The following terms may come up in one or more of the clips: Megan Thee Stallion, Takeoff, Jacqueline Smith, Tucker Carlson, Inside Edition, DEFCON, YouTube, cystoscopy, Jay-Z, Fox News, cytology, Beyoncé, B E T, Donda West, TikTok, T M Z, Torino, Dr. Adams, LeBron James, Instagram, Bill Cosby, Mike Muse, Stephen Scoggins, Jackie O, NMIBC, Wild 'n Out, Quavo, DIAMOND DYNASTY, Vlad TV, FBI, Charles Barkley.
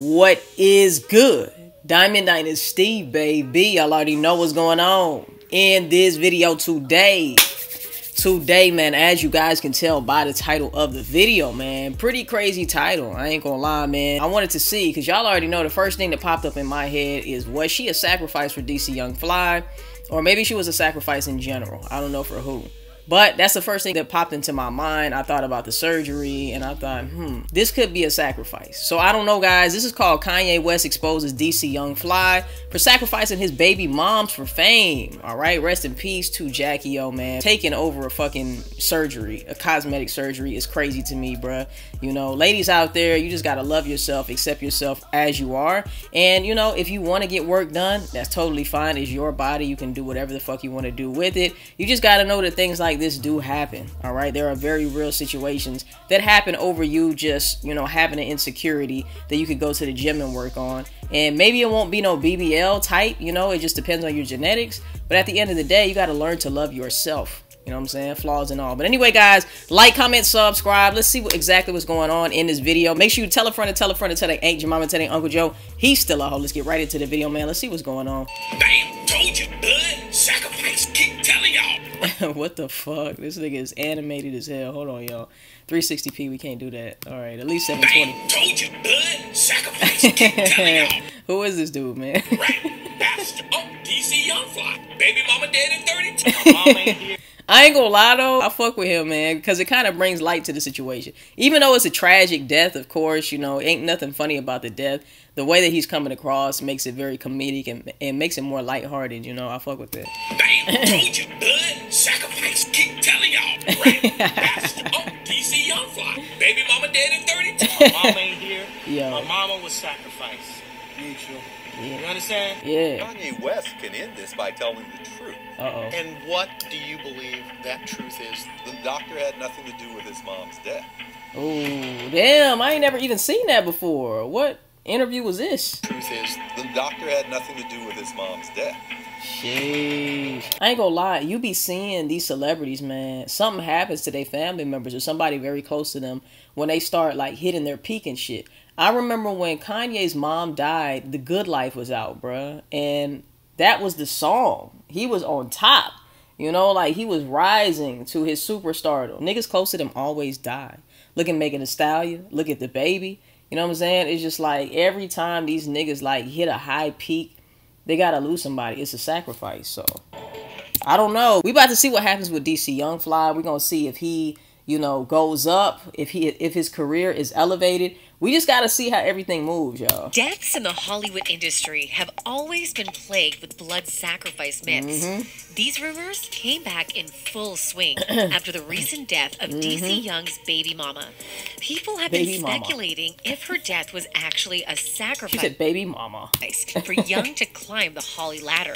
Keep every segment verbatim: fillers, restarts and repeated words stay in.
What is good? Diamond Dynasty, baby. Y'all already know what's going on in this video today. Today, man, as you guys can tell by the title of the video, man, pretty crazy title. I ain't gonna lie, man. I wanted to see, because y'all already know the first thing that popped up in my head is, was she a sacrifice for D C Young Fly? Or maybe she was a sacrifice in general. I don't know for who. But that's the first thing that popped into my mind. I thought about the surgery, and I thought, hmm, this could be a sacrifice. So I don't know, guys. This is called Kanye West Exposes D C Young Fly for Sacrificing His Baby Moms for Fame. All right, rest in peace to Jackie O, man. Taking over a fucking surgery, a cosmetic surgery, is crazy to me, bruh. You know, ladies out there, you just gotta love yourself, accept yourself as you are. And, you know, if you want to get work done, that's totally fine. It's your body. You can do whatever the fuck you want to do with it. You just gotta know that things like this do happen. All right, there are very real situations that happen over you just, you know, having an insecurity that you could go to the gym and work on, and maybe it won't be no B B L type, you know, it just depends on your genetics. But at the end of the day, you got to learn to love yourself, you know what I'm saying, flaws and all. But anyway, guys, like, comment, subscribe. Let's see what exactly what's going on in this video. Make sure you tell a friend to tell a friend to tell their aunt, your mama, tell their Uncle Joe. He's still a hoe. Let's get right into the video, man. Let's see what's going on. Damn, told you, bud. Sacrifice, keep telling y'all. What the fuck? This nigga is animated as hell. Hold on, y'all. three sixty p, we can't do that. All right, at least seven twenty. Told you, bud. Sacrifice, keep telling y'all. Who is this dude, man? Right, bastard. Oh, D C Young Fly. Baby mama dead at thirty-two. Mama ain't here. I ain't gonna lie though, I fuck with him, man, because it kind of brings light to the situation. Even though it's a tragic death, of course, you know, ain't nothing funny about the death. The way that he's coming across makes it very comedic and, and makes it more lighthearted, you know. I fuck with that. Bam, told you, bud. Sacrifice, keep telling y'all. Right? That's, oh, D C Young Fly. Baby mama dead at thirty-two. My mama ain't here. Yo. My mama was sacrificed. Mutual. Yeah. You understand? Yeah. Kanye West can end this by telling the truth. Uh-oh. And what do you believe that truth is? The doctor had nothing to do with his mom's death. Oh, damn. I ain't never even seen that before. What interview was this? Truth is, the doctor had nothing to do with his mom's death. Sheesh. I ain't gonna lie, you be seeing these celebrities, man, something happens to their family members or somebody very close to them when they start like hitting their peak and shit. I remember when Kanye's mom died, The Good Life was out, bruh, and that was the song. He was on top, you know, like he was rising to his superstardom. Niggas close to them always die. Look at Megan Thee Stallion, look at the baby, you know what I'm saying? It's just like every time these niggas like hit a high peak, they gotta lose somebody. It's a sacrifice. So I don't know. We about to see what happens with D C Young Fly. We're gonna see if he, you know, goes up, if he if his career is elevated. We just gotta see how everything moves, y'all. Deaths in the Hollywood industry have always been plagued with blood sacrifice myths. Mm-hmm. These rumors came back in full swing after the recent death of mm-hmm. D C Young's baby mama. People have baby been speculating mama. If her death was actually a sacrifice. She said baby mama. For Young to climb the Holly ladder.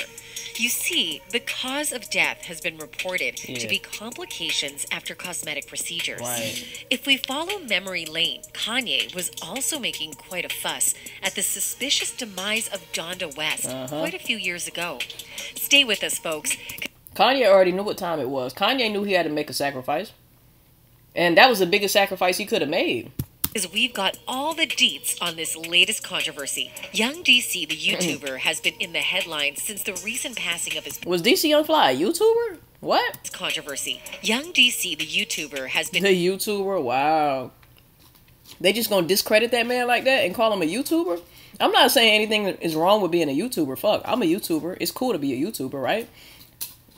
You see, the cause of death has been reported yeah. to be complications after cosmetic procedures. Right. If we follow memory lane, Kanye was also making quite a fuss at the suspicious demise of Donda West uh-huh. quite a few years ago. Stay with us, folks. Kanye already knew what time it was. Kanye knew he had to make a sacrifice. And that was the biggest sacrifice he could have made. Because we've got all the deets on this latest controversy. Young D C, the YouTuber, has been in the headlines since the recent passing of his... Was D C Young Fly a YouTuber? What? ...controversy. Young D C, the YouTuber, has been... The YouTuber? Wow. They just gonna discredit that man like that and call him a YouTuber? I'm not saying anything is wrong with being a YouTuber. Fuck, I'm a YouTuber. It's cool to be a YouTuber, right?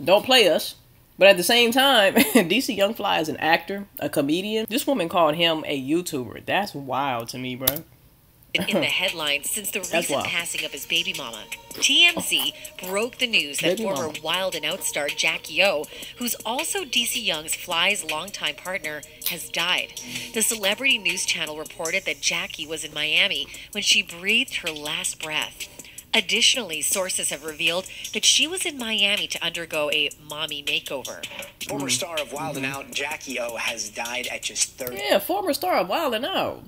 Don't play us. But at the same time, D C Young Fly is an actor, a comedian. This woman called him a YouTuber. That's wild to me, bro. In the headlines since the recent passing of his baby mama. T M Z oh. broke the news that baby former mama. Wild 'n Out star Jackie O, who's also D C Young's Fly's longtime partner, has died. The celebrity news channel reported that Jackie was in Miami when she breathed her last breath. Additionally, sources have revealed that she was in Miami to undergo a mommy makeover. Former star of Wild 'n Out, Jackie O, has died at just thirty. Yeah, former star of Wild 'n Out.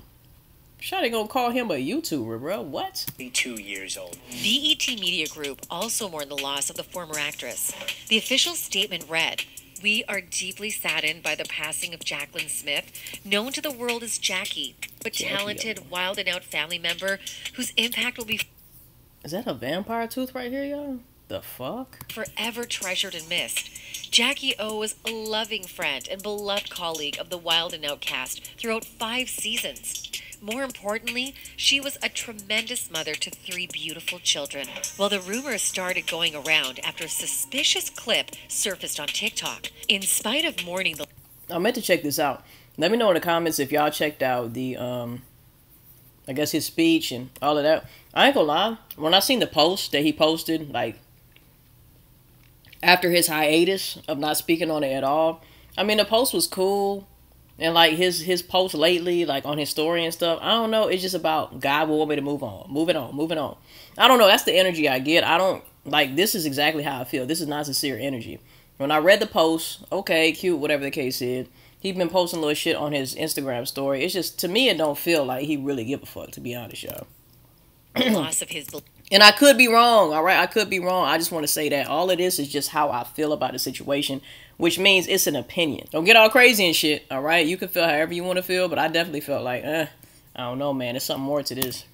Shawty gonna call him a YouTuber, bro. What? thirty-two years old. B E T Media Group also mourned the loss of the former actress. The official statement read, We are deeply saddened by the passing of Jacqueline Smith, known to the world as Jackie, but talented, Wild 'n Out family member whose impact will be... Is that a vampire tooth right here, y'all? The fuck? Forever treasured and missed. Jackie O was a loving friend and beloved colleague of the Wild 'n Out cast throughout five seasons. More importantly, she was a tremendous mother to three beautiful children. Well, the rumors started going around after a suspicious clip surfaced on TikTok. In spite of mourning the... I meant to check this out. Let me know in the comments if y'all checked out the, um, I guess his speech and all of that. I ain't gonna lie. When I seen the post that he posted, like, after his hiatus of not speaking on it at all, I mean, the post was cool. And, like, his, his posts lately, like, on his story and stuff, I don't know. It's just about God will want me to move on. Moving on. Moving on. I don't know. That's the energy I get. I don't, like, this is exactly how I feel. This is not sincere energy. When I read the post, okay, cute, whatever the case is, he been posting little shit on his Instagram story. It's just, to me, it don't feel like he really give a fuck, to be honest, y'all. Loss of his... And I could be wrong, all right? I could be wrong. I just want to say that all of this is just how I feel about the situation, which means it's an opinion. Don't get all crazy and shit, all right? You can feel however you want to feel, but I definitely felt like, eh, I don't know, man. There's something more to this.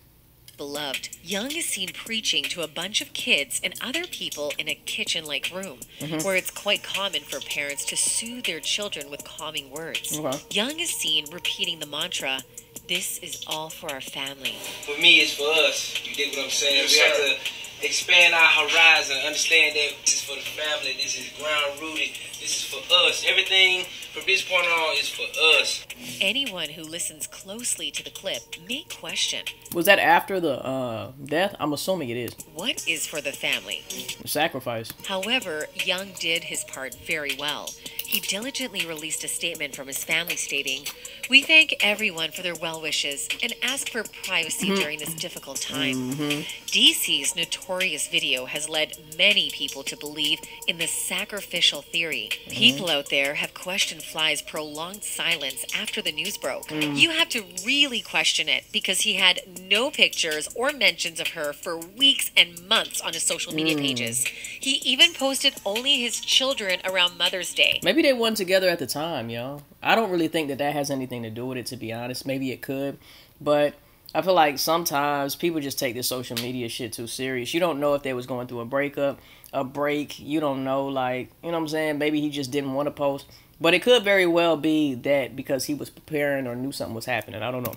Beloved, Young is seen preaching to a bunch of kids and other people in a kitchen-like room, mm-hmm. where it's quite common for parents to soothe their children with calming words. Okay. Young is seen repeating the mantra, "This is all for our family." For me, it's for us. You dig what I'm saying? We have to expand our horizon, understand that this is for the family. This is ground-rooted. This is for us. Everything from this point on is for us. Anyone who listens closely to the clip may question. Was that after the uh, death? I'm assuming it is. What is for the family? Sacrifice. However, Young did his part very well. He diligently released a statement from his family stating, "We thank everyone for their well wishes and ask for privacy mm-hmm. during this difficult time." Mm-hmm. D C's notorious video has led many people to believe in the sacrificial theory. Mm-hmm. People out there have questioned Fly's prolonged silence after the news broke. Mm. You have to really question it because he had no pictures or mentions of her for weeks and months on his social media mm. pages. He even posted only his children around Mother's Day. Maybe they weren't together at the time, y'all. I don't really think that that has anything to do with it, to be honest. Maybe it could, but I feel like sometimes people just take this social media shit too serious. You don't know if they was going through a breakup, a break. You don't know, like, you know what I'm saying? Maybe he just didn't want to post, but it could very well be that because he was preparing or knew something was happening. I don't know.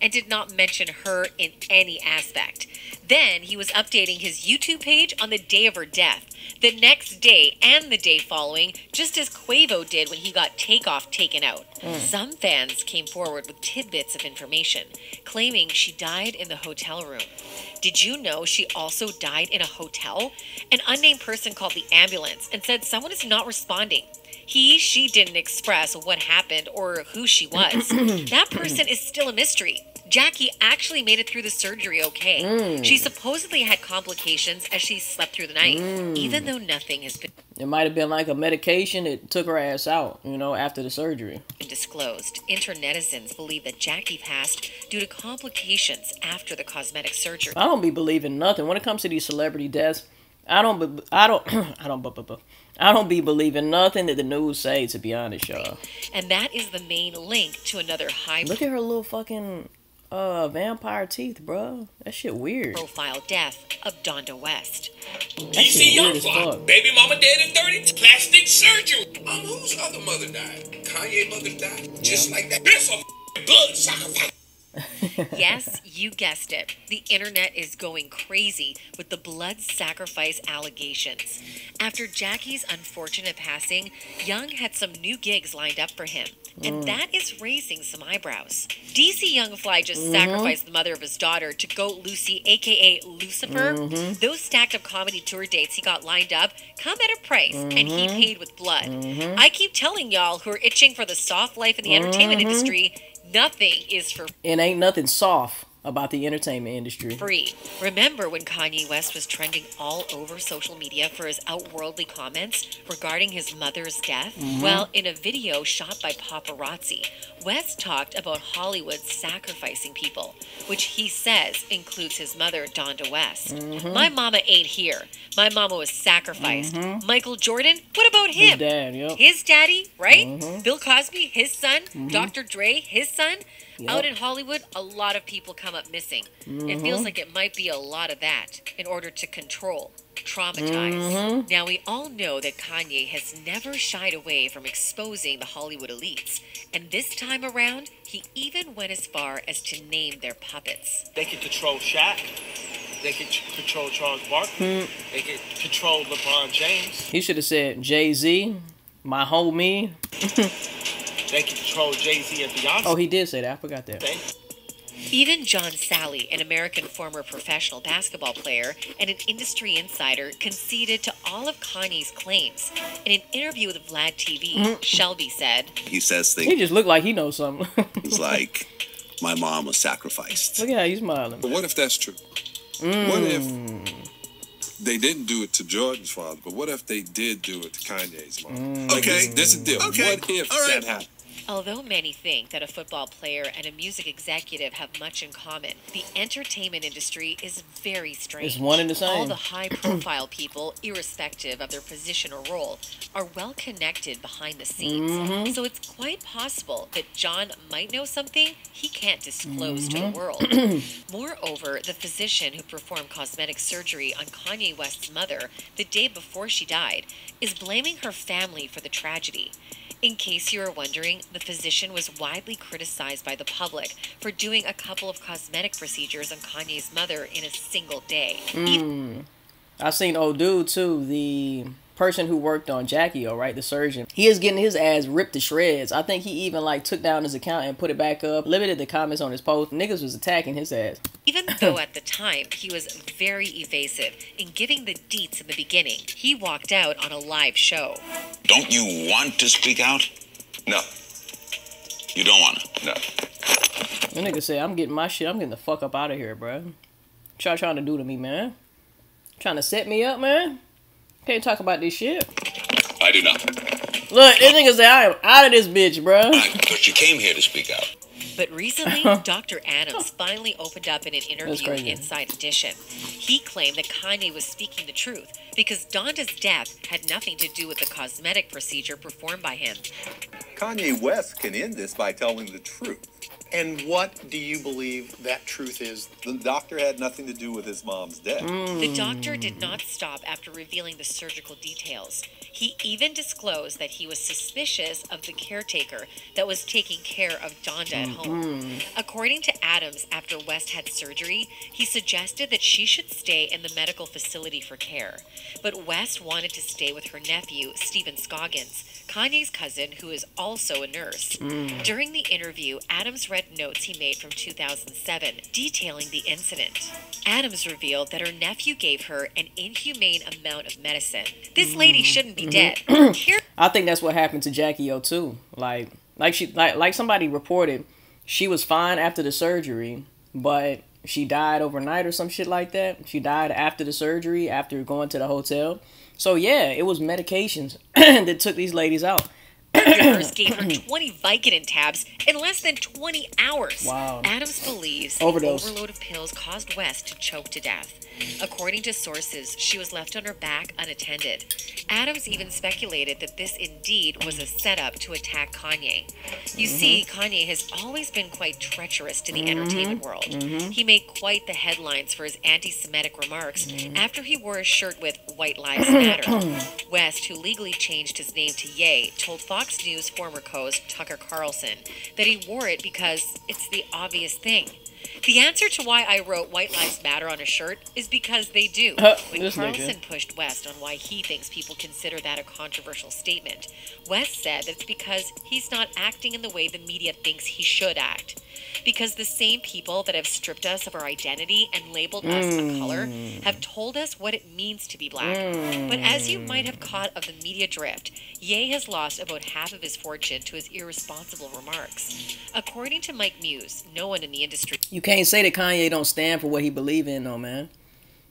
And did not mention her in any aspect. Then he was updating his YouTube page on the day of her death, the next day and the day following, just as Quavo did when he got Takeoff taken out. Mm. Some fans came forward with tidbits of information, claiming she died in the hotel room. Did you know she also died in a hotel? An unnamed person called the ambulance and said someone is not responding. He, she didn't express what happened or who she was. That person is still a mystery. Jackie actually made it through the surgery okay. Mm. She supposedly had complications as she slept through the night, mm. even though nothing has been... It might have been like a medication that took her ass out, you know, after the surgery. ...disclosed. Internetizens believe that Jackie passed due to complications after the cosmetic surgery. I don't be believing nothing. When it comes to these celebrity deaths, I don't... Be, I don't... I don't... Bu bu bu. I don't be believing nothing that the news say, to be honest, y'all. And that is the main link to another high... Look at her little fucking... Uh, vampire teeth, bro. That shit weird. Profile death of Donda West. D C Young Fly. Baby mama dead at thirty. Plastic surgery. Mom, whose other mother died? Kanye mother died. Yeah. Just like that. That's a blood sacrifice. Yes, you guessed it. The internet is going crazy with the blood sacrifice allegations. After Jackie's unfortunate passing, Young had some new gigs lined up for him, and mm. that is raising some eyebrows. D C Young Fly just mm-hmm. sacrificed the mother of his daughter to Goat Lucy, aka Lucifer. Mm-hmm. Those stacked up comedy tour dates he got lined up come at a price, mm-hmm. and he paid with blood. Mm-hmm. I keep telling y'all who are itching for the soft life in the mm-hmm. entertainment industry, nothing is for... It ain't nothing soft. about the entertainment industry. Free. Remember when Kanye West was trending all over social media for his outworldly comments regarding his mother's death? Mm-hmm. Well, in a video shot by paparazzi, West talked about Hollywood sacrificing people, which he says includes his mother, Donda West. Mm-hmm. My mama ain't here. My mama was sacrificed. Mm-hmm. Michael Jordan, what about him? His dad, yep. His daddy, right? Mm-hmm. Bill Cosby, his son. Mm-hmm. Doctor Dre, his son. Yep. Out in Hollywood, a lot of people come up missing. Mm-hmm. It feels like it might be a lot of that in order to control, traumatize. Mm-hmm. Now, we all know that Kanye has never shied away from exposing the Hollywood elites. And this time around, he even went as far as to name their puppets. They can control Shaq. They can control Charles Barkley. Mm-hmm. They can control LeBron James. He should have said Jay-Z, my homie. They can control Jay-Z and Beyoncé. Oh, he did say that. I forgot that. Okay. Even John Sally, an American former professional basketball player and an industry insider, conceded to all of Kanye's claims. In an interview with Vlad T V, mm. Shelby said, he says things. He just looked like he knows something. He's like, my mom was sacrificed. Look at how he's smiling. But what if that's true? Mm. What if they didn't do it to Jordan's father, but what if they did do it to Kanye's mom? Mm. Okay, there's a deal. Okay. What if right. that happened? Although many think that a football player and a music executive have much in common, the entertainment industry is very strange. It's one and the same. All the high-profile people, irrespective of their position or role, are well-connected behind the scenes. Mm-hmm. So it's quite possible that John might know something he can't disclose mm-hmm. to the world. Moreover, the physician who performed cosmetic surgery on Kanye West's mother the day before she died is blaming her family for the tragedy. In case you are wondering, the physician was widely criticized by the public for doing a couple of cosmetic procedures on Kanye's mother in a single day. Mm. I've seen old dude too, the person who worked on Jackie O, right, the surgeon. He is getting his ass ripped to shreds. I think he even like took down his account and put it back up, limited the comments on his post. Niggas was attacking his ass. Even though at the time he was very evasive in giving the deets in the beginning, he walked out on a live show. Don't you want to speak out? No. You don't want to? No. That nigga said, I'm getting my shit. I'm getting the fuck up out of here, bro. What y'all trying to do to me, man? Trying to set me up, man? Can't talk about this shit. I do not. Look, this nigga said, I am out of this bitch, bro. But you came here to speak out. But recently, Doctor Adams finally opened up in an interview with Inside Edition. He claimed that Kanye was speaking the truth because Donda's death had nothing to do with the cosmetic procedure performed by him. Kanye West can end this by telling the truth. And what do you believe that truth is? The doctor had nothing to do with his mom's death. Mm. The doctor did not stop after revealing the surgical details. He even disclosed that he was suspicious of the caretaker that was taking care of Donda at home. Mm-hmm. According to Adams, after West had surgery, he suggested that she should stay in the medical facility for care. But West wanted to stay with her nephew, Stephen Scoggins, Kanye's cousin, who is also a nurse. Mm. During the interview, Adams read notes he made from two thousand seven detailing the incident. Adams revealed that her nephew gave her an inhumane amount of medicine. This lady shouldn't be dead. Here I think that's what happened to Jackie O too. Like, like she, like, like somebody reported, she was fine after the surgery, but she died overnight or some shit like that. She died after the surgery, after going to the hotel. So yeah, it was medications that took these ladies out. Nurse gave her twenty Vicodin tabs in less than twenty hours. Wow. Adams believes Overdose. the overload of pills caused West to choke to death. According to sources, she was left on her back unattended. Adams even speculated that this indeed was a setup to attack Kanye. You mm-hmm. see, Kanye has always been quite treacherous to the mm-hmm. entertainment world. Mm-hmm. He made quite the headlines for his anti-Semitic remarks mm-hmm. after he wore a shirt with White Lives Matter. West, who legally changed his name to Ye, told Fox News former co-host Tucker Carlson that he wore it because it's the obvious thing. The answer to why I wrote White Lives Matter on a shirt is because they do. Uh, when Carlson pushed West on why he thinks people consider that a controversial statement, West said that it's because he's not acting in the way the media thinks he should act. because the same people that have stripped us of our identity and labeled mm. us a color have told us what it means to be black. Mm. But as you might have caught of the media drift, Ye has lost about half of his fortune to his irresponsible remarks. According to Mike Muse, no one in the industry... You can't say that Kanye don't stand for what he believes in, though, man.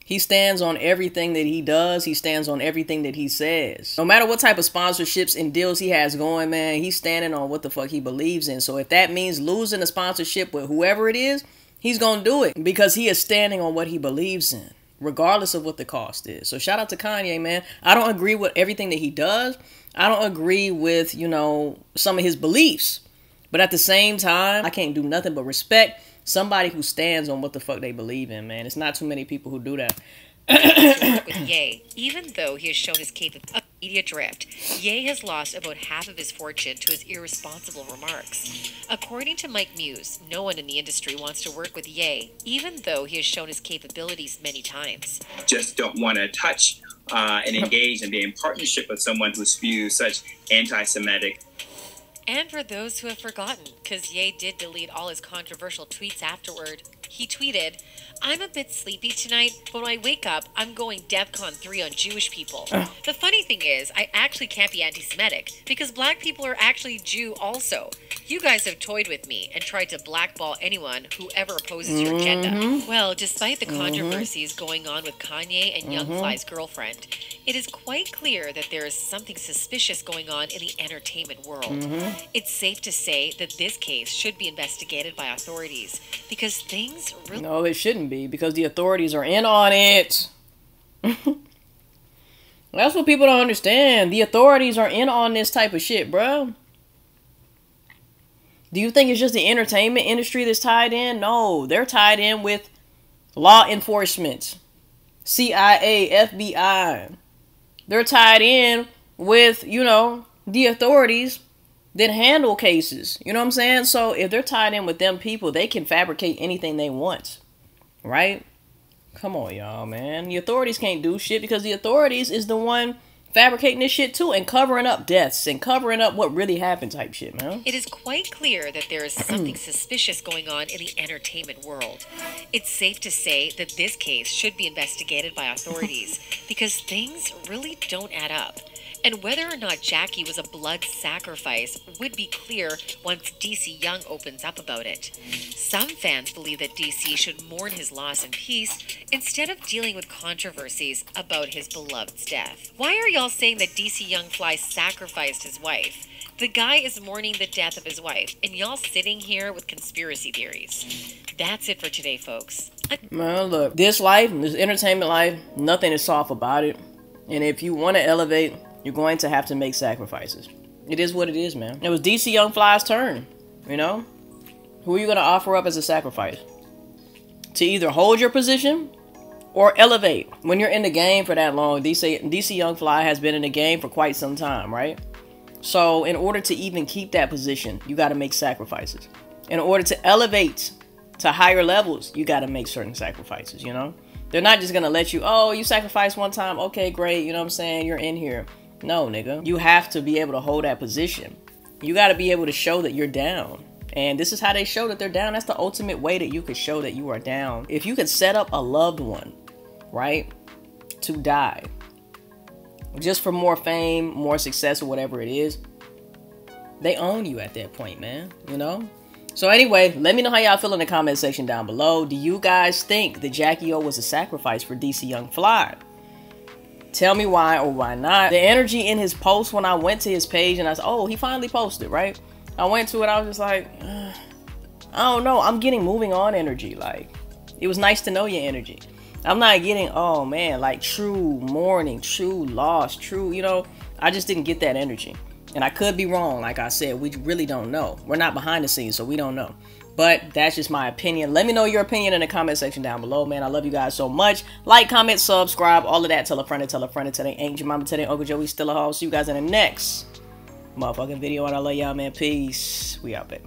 He stands on everything that he does. He stands on everything that he says. No matter what type of sponsorships and deals he has going, man, he's standing on what the fuck he believes in. So if that means losing a sponsorship with whoever it is, he's going to do it because he is standing on what he believes in, regardless of what the cost is. So shout out to Kanye, man. I don't agree with everything that he does. I don't agree with, you know, some of his beliefs. But at the same time, I can't do nothing but respect somebody who stands on what the fuck they believe in, man. It's not too many people who do that. With Ye, even though he has shown his capability of media drift, Ye has lost about half of his fortune to his irresponsible remarks. According to Mike Muse, no one in the industry wants to work with Ye, even though he has shown his capabilities many times. Just don't want to touch uh, and engage and be in partnership with someone who spews such anti-Semitic. And for those who have forgotten, because Ye did delete all his controversial tweets afterward, he tweeted, "I'm a bit sleepy tonight, but when I wake up, I'm going DEFCON three on Jewish people." Oh. The funny thing is, I actually can't be anti-Semitic, because black people are actually Jew also. You guys have toyed with me and tried to blackball anyone who ever opposes mm-hmm. your agenda. Well, despite the controversies mm-hmm. going on with Kanye and Young mm-hmm. Fly's girlfriend, it is quite clear that there is something suspicious going on in the entertainment world. Mm-hmm. It's safe to say that this case should be investigated by authorities, because things really... No, it shouldn't be, because the authorities are in on it. That's what people don't understand. The authorities are in on this type of shit, bro. Do you think it's just the entertainment industry that's tied in? No, they're tied in with law enforcement, C I A, F B I. They're tied in with, you know, the authorities that handle cases. You know what I'm saying? So if they're tied in with them people, they can fabricate anything they want. Right? Come on, y'all, man. The authorities can't do shit because the authorities is the one fabricating this shit too and covering up deaths and covering up what really happened type shit, man. It is quite clear that there is something suspicious going on in the entertainment world. It's safe to say that this case should be investigated by authorities because things really don't add up. And whether or not Jackie was a blood sacrifice would be clear once D C Young opens up about it. Some fans believe that D C should mourn his loss in peace instead of dealing with controversies about his beloved's death. Why are y'all saying that D C Young Fly sacrificed his wife? The guy is mourning the death of his wife, and y'all sitting here with conspiracy theories. That's it for today, folks. Man, look, this life, this entertainment life, nothing is soft about it. And if you want to elevate, you're going to have to make sacrifices. It is what it is, man. It was D C Young Fly's turn, you know? Who are you going to offer up as a sacrifice? To either hold your position or elevate. When you're in the game for that long, D C, D C Young Fly has been in the game for quite some time, right? So in order to even keep that position, you got to make sacrifices. In order to elevate to higher levels, you got to make certain sacrifices, you know? They're not just going to let you, oh, you sacrificed one time. Okay, great. You know what I'm saying? You're in here. No, nigga. You have to be able to hold that position. You got to be able to show that you're down. And this is how they show that they're down. That's the ultimate way that you could show that you are down. If you could set up a loved one, right, to die just for more fame, more success, or whatever it is, they own you at that point, man, you know? So anyway, let me know how y'all feel in the comment section down below. Do you guys think that Jackie O was a sacrifice for D C Young Fly? Tell me why or why not. The energy in his post when I went to his page and I said, oh, he finally posted, right? I went to it. I was just like, I don't know. I'm getting moving on energy. Like, it was nice to know your energy. I'm not getting, oh, man, like true mourning, true loss, true, you know, I just didn't get that energy. And I could be wrong. Like I said, we really don't know. We're not behind the scenes, so we don't know. But that's just my opinion. Let me know your opinion in the comment section down below, man. I love you guys so much. Like, comment, subscribe, all of that. Tell a friend, tell a friend, tell their aunt, your mama, tell their Uncle Joey, still a hall. See you guys in the next motherfucking video. And I love y'all, man. Peace. We out, baby.